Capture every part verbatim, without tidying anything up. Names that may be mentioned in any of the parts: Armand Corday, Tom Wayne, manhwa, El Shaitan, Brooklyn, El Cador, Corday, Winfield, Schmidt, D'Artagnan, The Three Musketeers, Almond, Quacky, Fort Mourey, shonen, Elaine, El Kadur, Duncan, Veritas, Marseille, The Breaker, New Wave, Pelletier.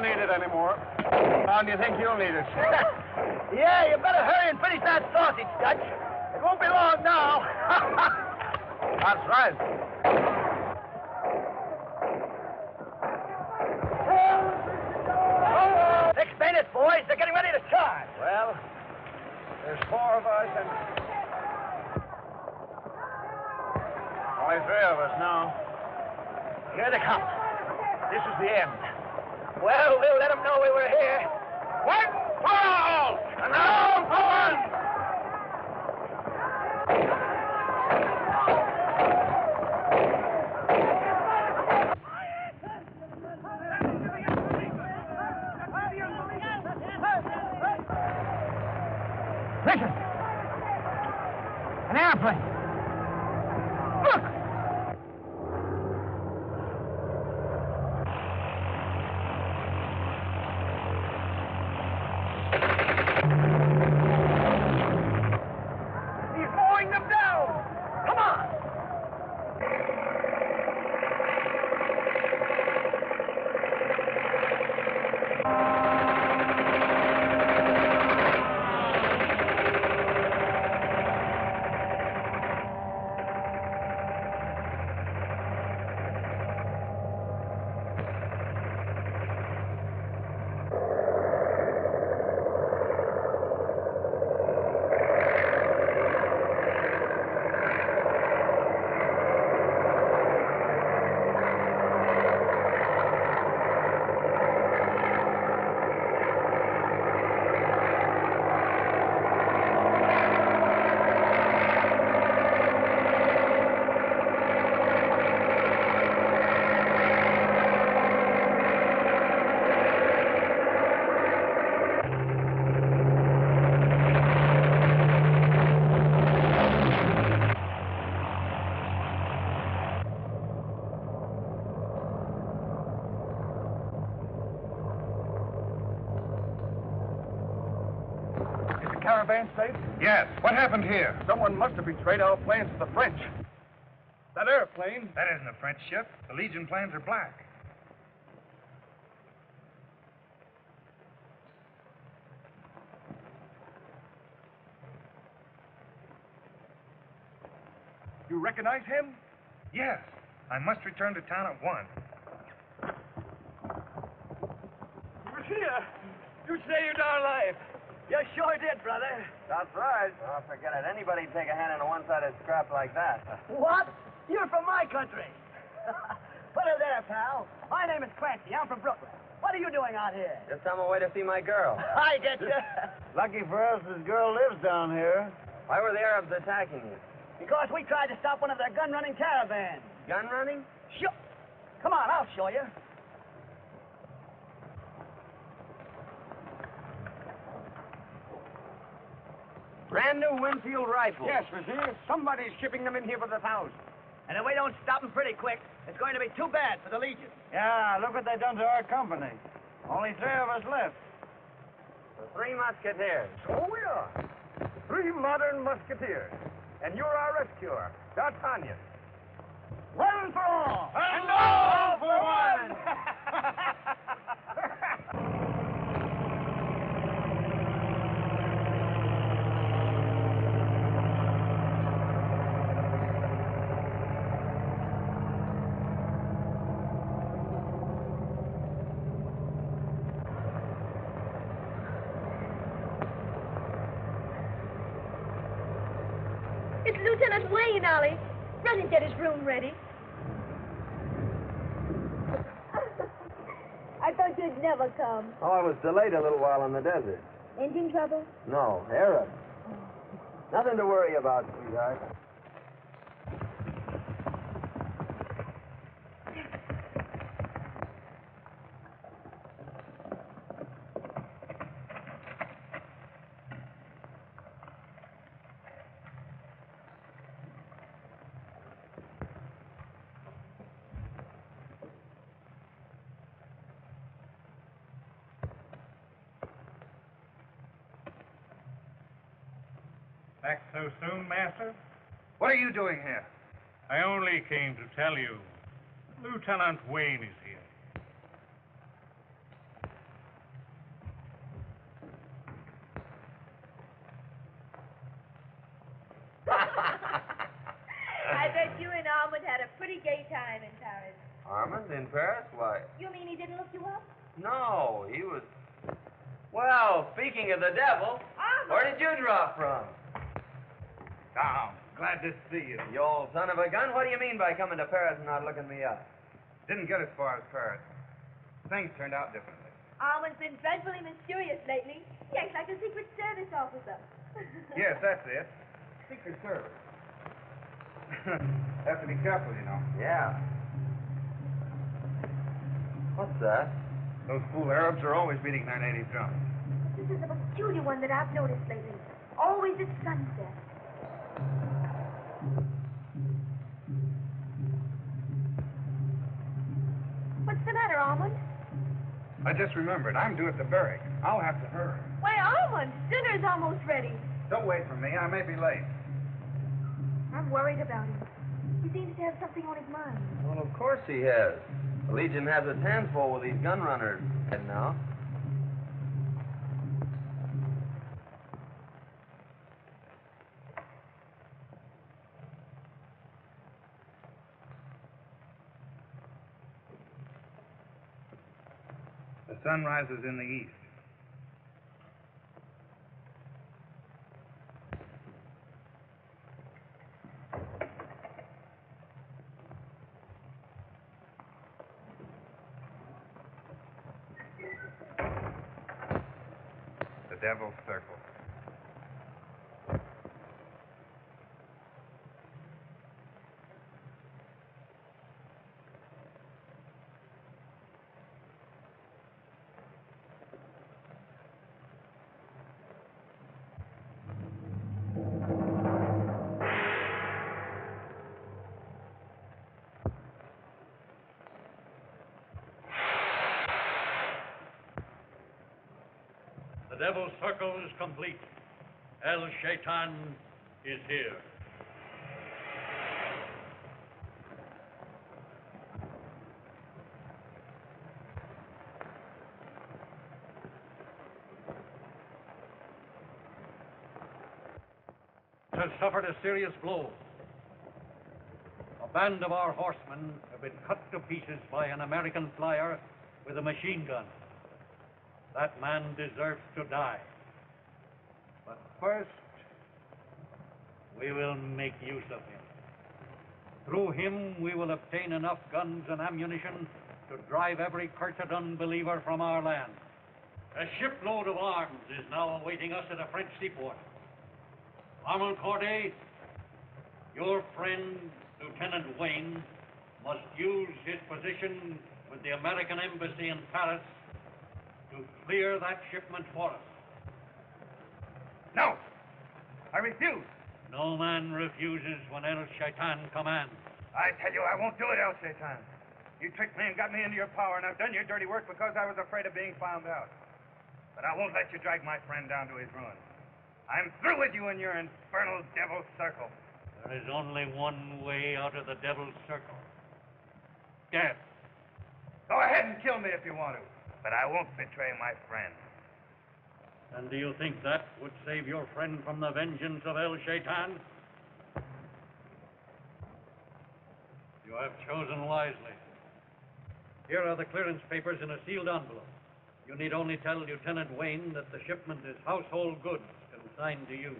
won't need it anymore. How do you think you'll need it? Yeah, you better hurry and finish that sausage, Dutch. It won't be long now. That's right. Six minutes, boys. They're getting ready to charge. Well, there's four of us and... only three of us now. Here they come. This is the end. Well, we'll let them know we were here. One for all! And all for one! Listen! An airplane! Look! He's blowing them down! Come on! Safe? Yes. What happened here? Someone must have betrayed our plans to the French. That airplane... that isn't a French ship. The Legion plans are black. You recognize him? Yes. I must return to town at once. You were here. You saved our life. You sure did, brother. That's right. Oh, forget it. Anybody'd take a hand in a one-sided scrap like that. What? You're from my country. Put it there, pal. My name is Quacky. I'm from Brooklyn. What are you doing out here? Just on my way to see my girl. I get you. Lucky for us, this girl lives down here. Why were the Arabs attacking you? Because we tried to stop one of their gun-running caravans. Gun-running? Sure. Come on, I'll show you. Brand new Winfield rifles. Yes, Monsieur. Somebody's shipping them in here for the thousand. And if we don't stop them pretty quick, it's going to be too bad for the Legion. Yeah, look what they've done to our company. Only three of us left. The Three Musketeers. So we are. Three modern musketeers. And you're our rescuer, D'Artagnan. One for all! And, and all, all for one! one. Lieutenant Wayne, Ollie. Run and get his room ready. I thought you'd never come. Oh, I was delayed a little while in the desert. Engine trouble? No, Arab. Oh. Nothing to worry about, sweetheart. Back so soon, Master? What are you doing here? I only came to tell you. Lieutenant Wayne is here. bet you and Almond had a pretty gay time in Paris. Almond in Paris? Why? You mean he didn't look you up? No, he was... Well, speaking of the devil, Almond. Where did you drop from? Tom, glad to see you. You old son of a gun, what do you mean by coming to Paris and not looking me up? Didn't get as far as Paris. Things turned out differently. Almond's been dreadfully mysterious lately. He acts like a Secret Service officer. Yes, that's it. Secret Service. Have to be careful, you know. Yeah. What's that? Those fool Arabs are always beating their native drums. This is a peculiar one that I've noticed lately. Always at sunset. What's the matter, Almond? I just remembered. I'm due at the barrack. I'll have to hurry. Why, Almond, dinner's almost ready. Don't wait for me. I may be late. I'm worried about him. He seems to have something on his mind. Well, of course he has. The Legion has its hands full with these gun runners. And now? The sun rises in the east. Devil's Circle. The Devil's Circle is complete. El Shaitan is here. It has suffered a serious blow. A band of our horsemen have been cut to pieces by an American flyer with a machine gun. That man deserves to die. But first, we will make use of him. Through him, we will obtain enough guns and ammunition to drive every cursed unbeliever from our land. A shipload of arms is now awaiting us at a French seaport. Armand Corday, your friend, Lieutenant Wayne, must use his position with the American Embassy in Paris to clear that shipment for us. No! I refuse! No man refuses when El Shaitan commands. I tell you, I won't do it, El Shaitan. You tricked me and got me into your power, and I've done your dirty work because I was afraid of being found out. But I won't let you drag my friend down to his ruin. I'm through with you in your infernal Devil's Circle. There is only one way out of the Devil's Circle. Death. Go ahead and kill me if you want to. But I won't betray my friend. And do you think that would save your friend from the vengeance of El Shaitan? You have chosen wisely. Here are the clearance papers in a sealed envelope. You need only tell Lieutenant Wayne that the shipment is household goods consigned to you.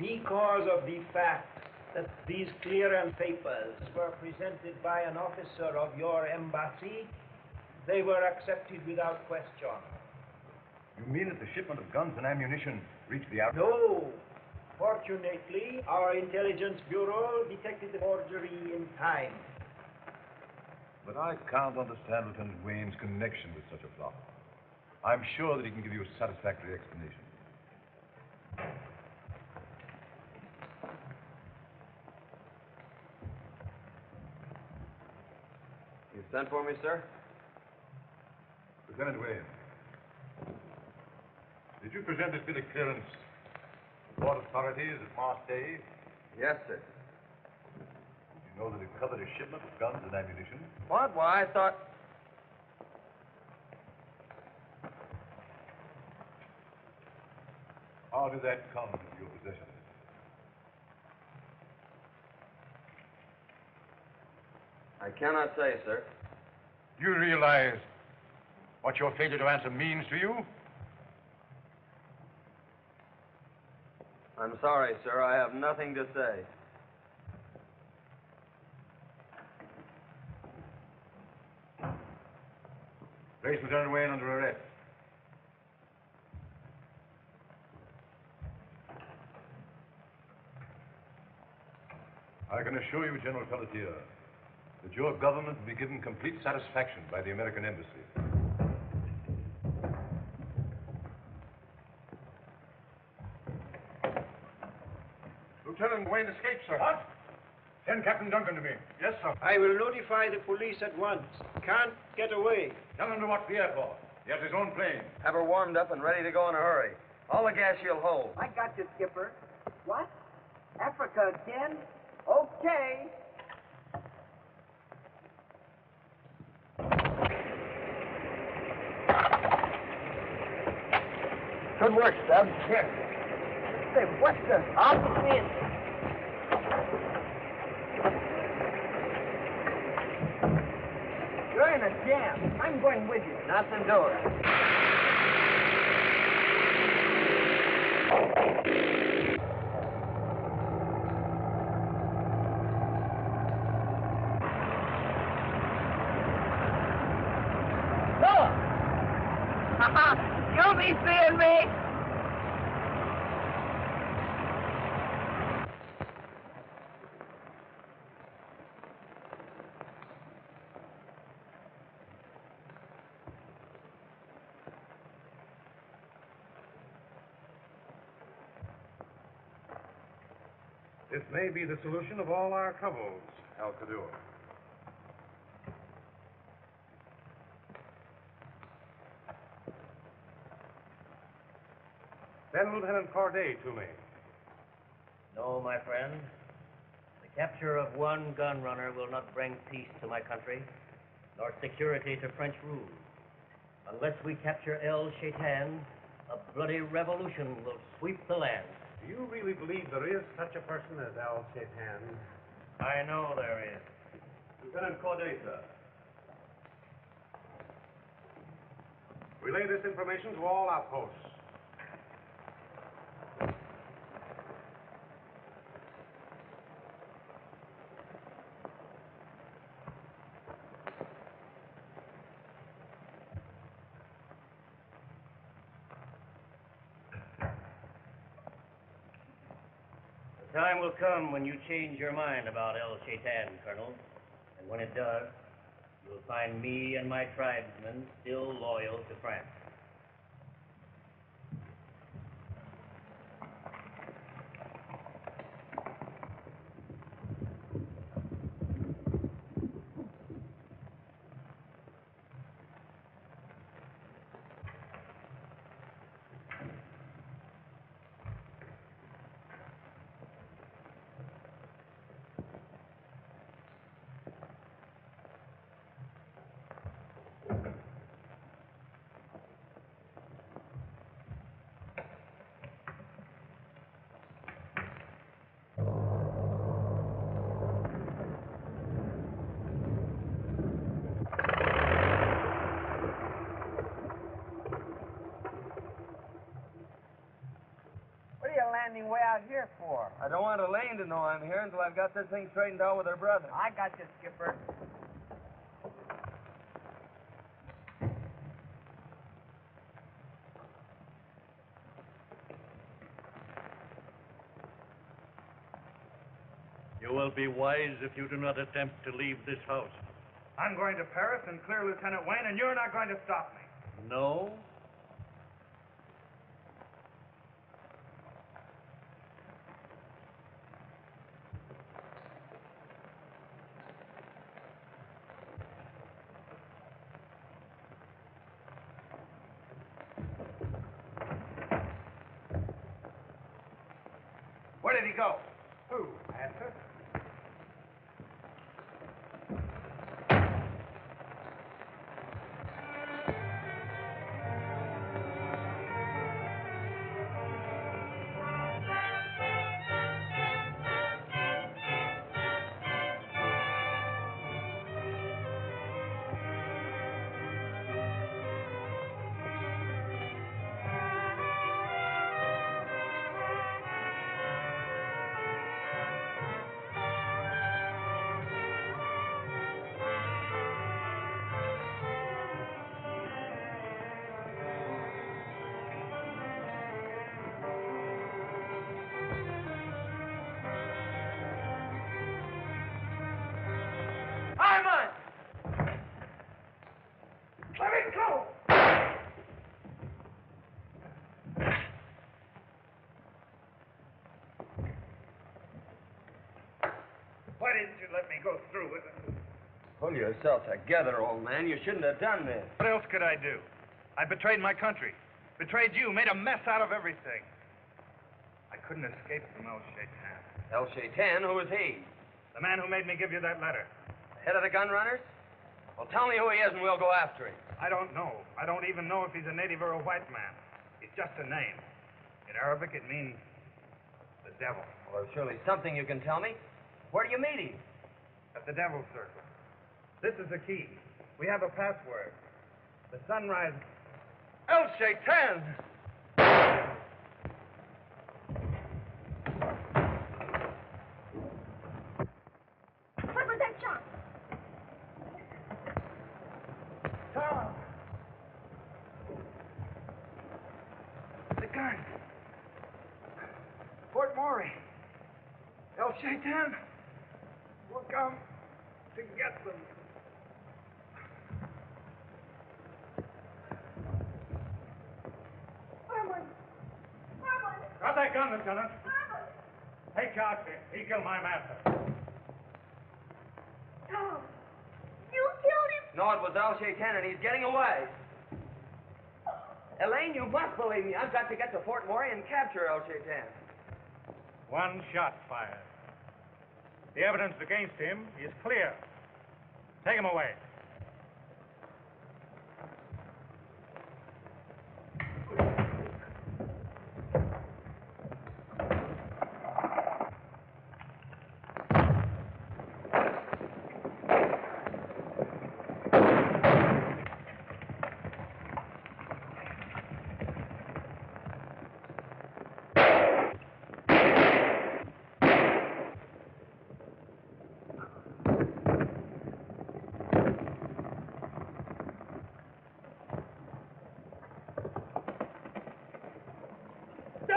Because of the fact that these clearance papers were presented by an officer of your embassy, they were accepted without question. You mean that the shipment of guns and ammunition reached the outer... No. Fortunately, our intelligence bureau detected the forgery in time. But I can't understand Lieutenant Wayne's connection with such a plot. I'm sure that he can give you a satisfactory explanation. You sent for me, sir? Lieutenant Wade, did you present this bill of clearance to the port authorities at Marseille? Yes, sir. Did you know that it covered a shipment of guns and ammunition? What? Why, I thought... How did that come into your possession? I cannot say, sir. Do you realize what your failure to answer means to you? I'm sorry, sir. I have nothing to say. Place Lieutenant Wayne under arrest. I can assure you, General Pelletier, that your government will be given complete satisfaction by the American Embassy. Lieutenant Wayne escaped, sir. What? Send Captain Duncan to me. Yes, sir. I will notify the police at once. Can't get away. Tell him to watch the airport. He has his own plane. Have her warmed up and ready to go in a hurry. All the gas she'll hold. I got you, Skipper. What? Africa again? Okay. Good work, Stubbs. Yes. Say, what's the... I'll come in. You're in a jam. I'm going with you. Nothing doing. Noah! Ha-ha! You'll be seeing me! This may be the solution of all our troubles, El Kadur. Send Lieutenant Corday to me. No, my friend. The capture of one gun runner will not bring peace to my country, nor security to French rule. Unless we capture El Shaitan, a bloody revolution will sweep the land. Do you really believe there is such a person as El Shaitan? I know there is. Lieutenant Corday, sir. Relay this information to all outposts. The time will come when you change your mind about El Shaitan, Colonel. And when it does, you'll find me and my tribesmen still loyal to France. Way out here for? I don't want Elaine to know I'm here until I've got this thing straightened out with her brother. I got you, Skipper. You will be wise if you do not attempt to leave this house. I'm going to Paris and clear Lieutenant Wayne, and you're not going to stop me. No? did he go? Who? Answer. Why didn't you let me go through with it? Pull yourself together, old man. You shouldn't have done this. What else could I do? I betrayed my country, betrayed you, made a mess out of everything. I couldn't escape from El Shaitan. El Shaitan? Who is he? The man who made me give you that letter. The head of the gun runners? Well, tell me who he is and we'll go after him. I don't know. I don't even know if he's a native or a white man. He's just a name. In Arabic, it means the devil. Well, there's surely something you can tell me. Where do you meet him? At the Devil's Circle. This is the key. We have a password. The sunrise... El Shaitan! What was that shot? Tom! The gun. Fort Mourey. El Shaitan! We'll come to get them. Almond! Almond! Drop that gun, Lieutenant. Almond! Take Quacky. He killed my master. Tom, you killed him? No, it was El Shaitan, and he's getting away. Elaine, you must believe me. I've got to get to Fort Mourey and capture El Shaitan. One shot fired. The evidence against him is clear. Take him away.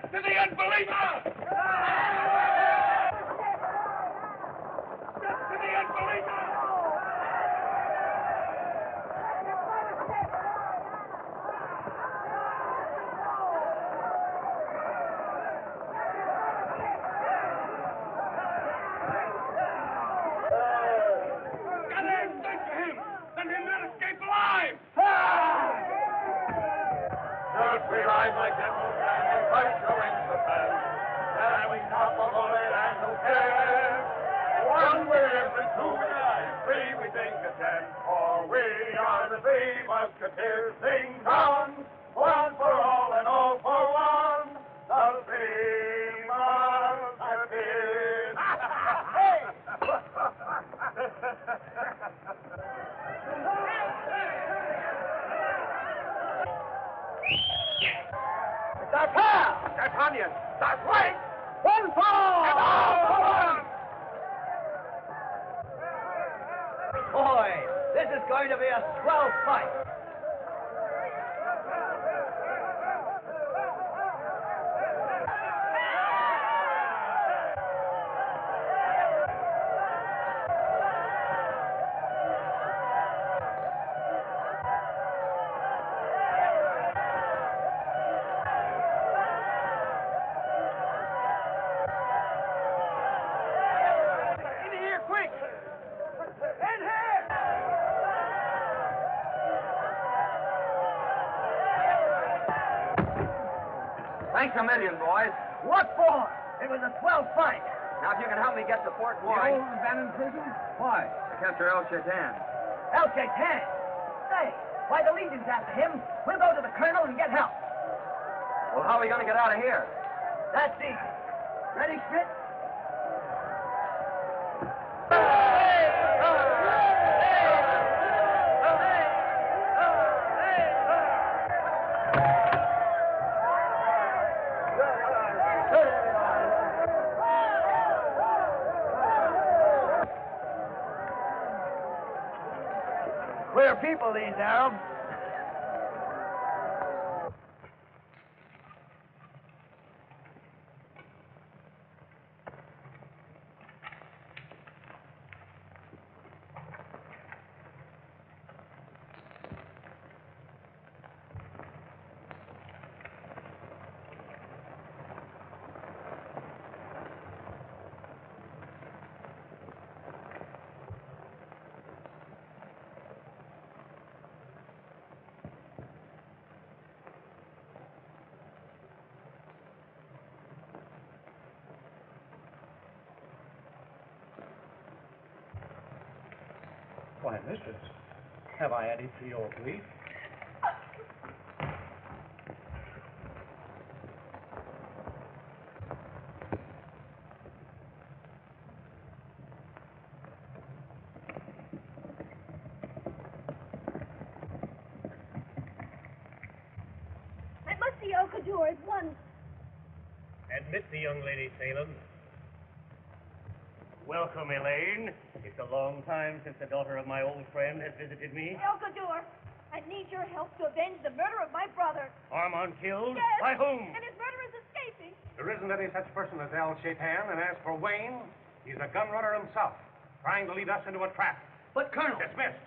To the unbeliever! Death to the unbeliever! Get him! Send to him! Let him not escape alive! Don't revive my devil! I'm going to bed. Staring up a bullet and who cares? One way every two nights, three we think it's ten. For we are the Three Musketeers. Sing down, one for all and all for one. The Three Musketeers. Hey! That's her! Companions! That's right! One for all! And all for one! Boy, this is going to be a swell fight! Thanks a million, boys. What for? It was a twelve fight. Now, if you can help me get to Fort Mourey. The old abandoned prison? Why? They capture El Shaitan. El Shaitan? Say, why the Legion's after him? We'll go to the colonel and get help. Well, how are we going to get out of here? That's easy. Ready, Schmidt? Queer people, these Arabs. Why, mistress, have I added to your grief? I must see El Kadur at once. Admit the young lady, Salem. Welcome, Elaine. It's a long time since the daughter of my old friend has visited me. El Cador, I need your help to avenge the murder of my brother. Armand killed? Yes. By whom? And his murder is escaping. There isn't any such person as El Shaitan, and as for Wayne, he's a gunrunner himself, trying to lead us into a trap. But, Colonel... Dismissed.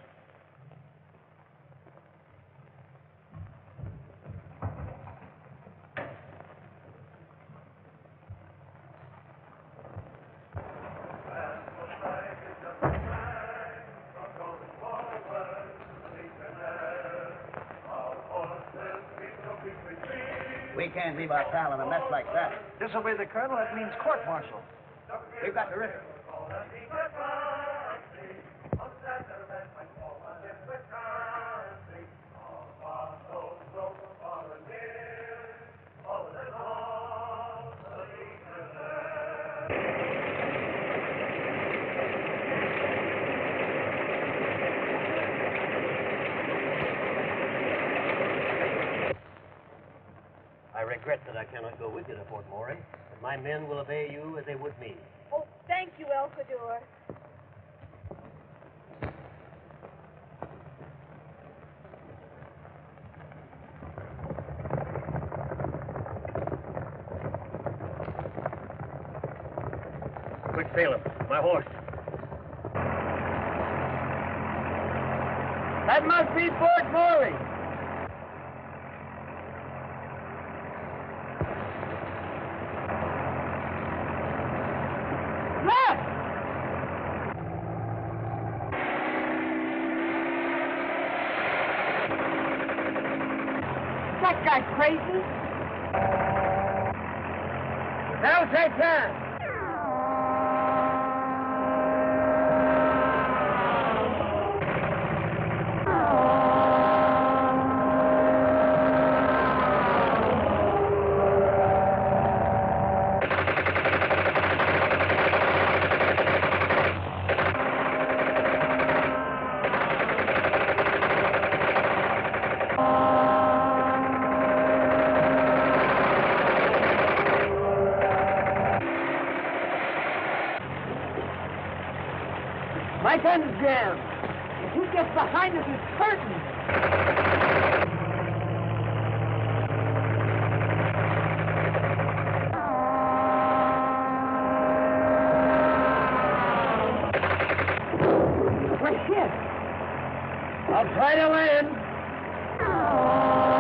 We can't leave our pal in a mess like that. Disobey the colonel, that means court-martial. We've got to risk it. I regret that I cannot go with you to Fort Mourey, but my men will obey you as they would me. Oh, thank you, El Cador. Quick, Salem, my horse. That must be Fort Mourey. Crazy? That'll take time. My gun's jammed. If he gets behind us, it's curtain. We're hit. I'll try to land.